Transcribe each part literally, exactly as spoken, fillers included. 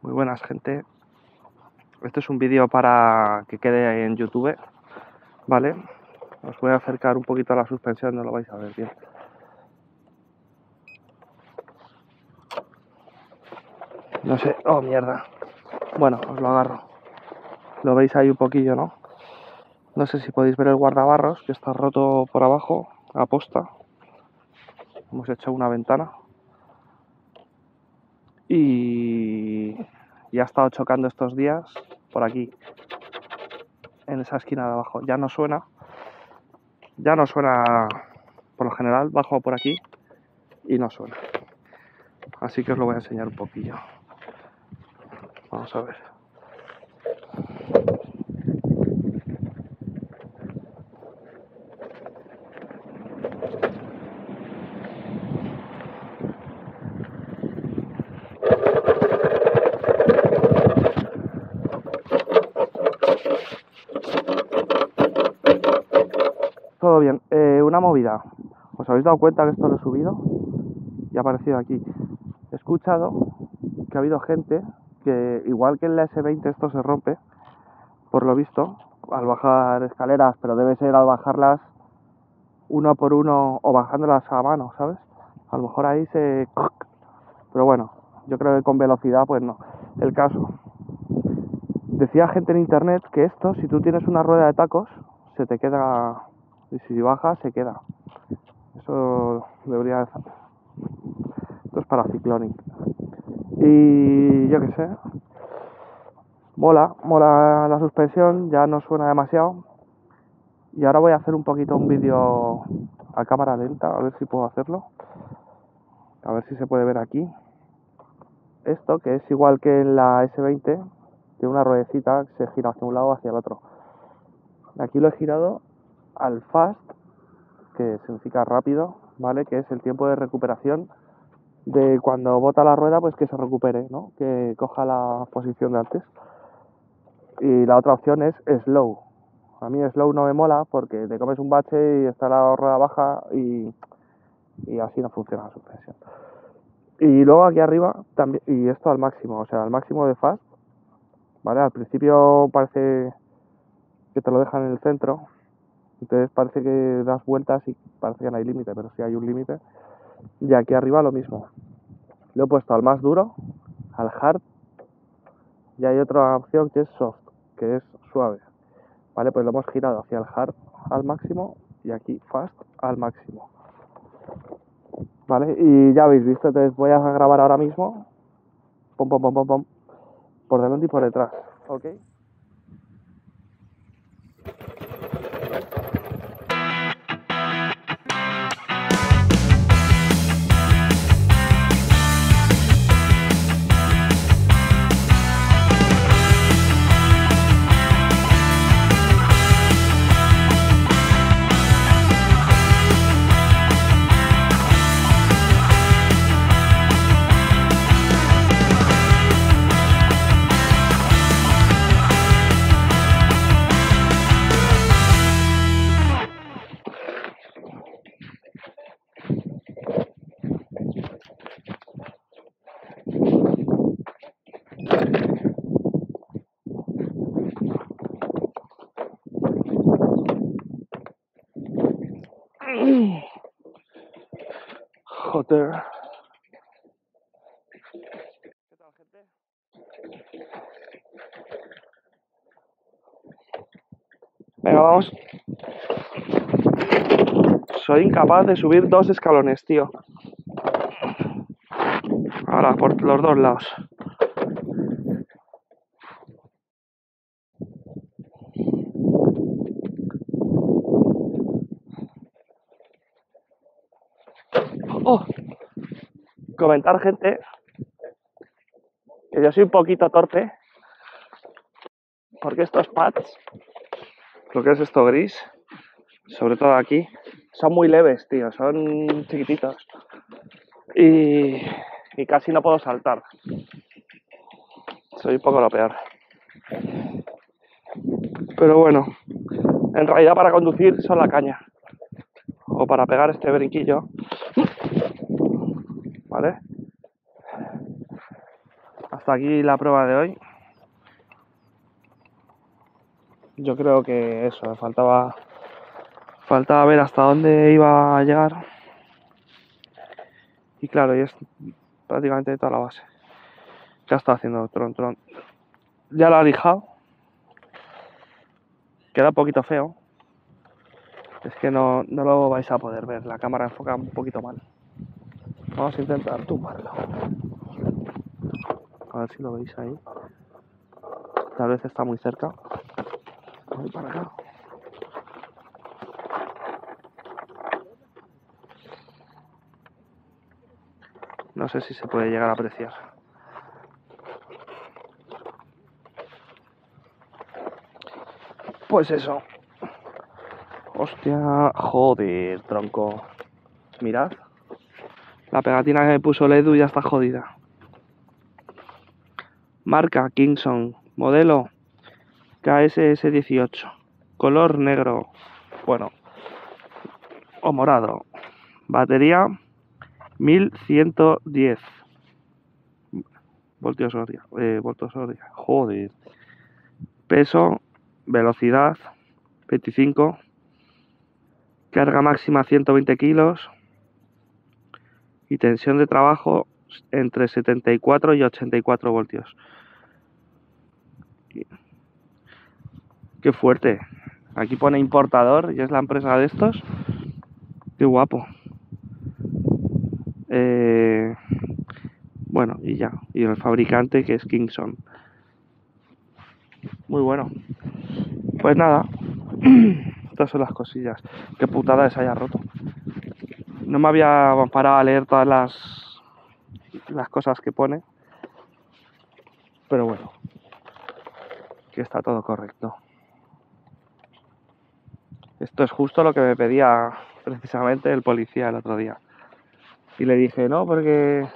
Muy buenas, gente. Este es un vídeo para que quede en YouTube, ¿vale? Os voy a acercar un poquito a la suspensión, no lo vais a ver bien. No sé... ¡Oh, mierda! Bueno, os lo agarro. Lo veis ahí un poquillo, ¿no? No sé si podéis ver el guardabarros, que está roto por abajo, a posta. Hemos hecho una ventana. Y... ya ha estado chocando estos días por aquí, en esa esquina de abajo. Ya no suena, ya no suena por lo general, bajo por aquí y no suena. Así que os lo voy a enseñar un poquillo. Vamos a ver. Todo bien, eh, una movida. ¿Os habéis dado cuenta que esto lo he subido? Y ha aparecido aquí. He escuchado que ha habido gente que, igual que en la ese veinte esto se rompe, por lo visto, al bajar escaleras, pero debe ser al bajarlas uno por uno o bajándolas a mano, ¿sabes? A lo mejor ahí se... Pero bueno, yo creo que con velocidad pues no. El caso. Decía gente en internet que esto, si tú tienes una rueda de tacos, se te queda... y si baja, se queda. Eso debería... Esto es para cycloning. Y yo qué sé. Mola, mola la suspensión, ya no suena demasiado. Y ahora voy a hacer un poquito un vídeo a cámara lenta, a ver si puedo hacerlo. A ver si se puede ver aquí. Esto, que es igual que en la ese veinte, tiene una ruedecita que se gira hacia un lado o hacia el otro. Aquí lo he girado al fast, que significa rápido, ¿vale? Que es el tiempo de recuperación de cuando bota la rueda, pues que se recupere, ¿no? Que coja la posición de antes. Y la otra opción es slow. A mí slow no me mola porque te comes un bache y está la rueda baja y, y así no funciona la suspensión. Y luego aquí arriba también, y esto al máximo, o sea, al máximo de fast, ¿vale? Al principio parece que te lo dejan en el centro. Entonces parece que das vueltas y parece que no hay límite, pero sí hay un límite. Y aquí arriba lo mismo. Lo he puesto al más duro, al hard. Y hay otra opción que es soft, que es suave. Vale, pues lo hemos girado hacia el hard al máximo y aquí fast al máximo. Vale, y ya habéis visto, entonces voy a grabar ahora mismo. Pom, pom, pom, pom, pom. Por delante y por detrás, ¿ok? Joder. ¿Qué tal, gente? Venga, vamos. Soy incapaz de subir dos escalones, tío. Ahora, por los dos lados. Oh. Comentar, gente, que yo soy un poquito torpe porque estos pads, lo que es esto gris, sobre todo aquí, son muy leves, tío, son chiquititos y, y casi no puedo saltar. Soy un poco lo peor, pero bueno, en realidad para conducir son la caña o para pegar este brinquillo. ¿Vale? hasta aquí la prueba de hoy. Yo creo que eso, me faltaba, faltaba ver hasta dónde iba a llegar. Y claro, y es prácticamente toda la base. Ya está haciendo tron tron. Ya la he lijado. Queda un poquito feo. Es que no, no lo vais a poder ver, la cámara enfoca un poquito mal. Vamos a intentar tumbarlo. A ver si lo veis ahí. Tal vez está muy cerca. Voy para acá. No sé si se puede llegar a apreciar. Pues eso. Hostia, joder, tronco. Mirad. La pegatina que me puso el Edu ya está jodida. Marca Kingston. Modelo K S S dieciocho. Color negro. Bueno. O morado. Batería mil ciento diez voltios hora, eh, voltios hora. Joder. Peso. Velocidad veinticinco. Carga máxima ciento veinte kilos. Y tensión de trabajo entre setenta y cuatro y ochenta y cuatro voltios. Qué fuerte. Aquí pone importador y es la empresa de estos. Qué guapo. Eh, bueno, y ya. Y el fabricante, que es Kingston. Muy bueno. Pues nada. Estas son las cosillas. Qué putada que se haya roto. No me había parado a leer todas las, las cosas que pone, pero bueno, que está todo correcto. Esto es justo lo que me pedía precisamente el policía el otro día. Y le dije, no, porque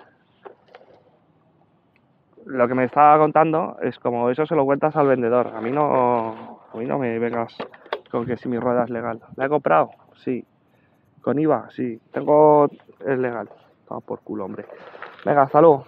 lo que me estaba contando es como eso se lo cuentas al vendedor. A mí no, a mí no me vengas con que si mi rueda es legal. ¿La he comprado? Sí. ¿Con I V A? Sí. Tengo... es legal. Toma por culo, hombre. Venga, hasta luego.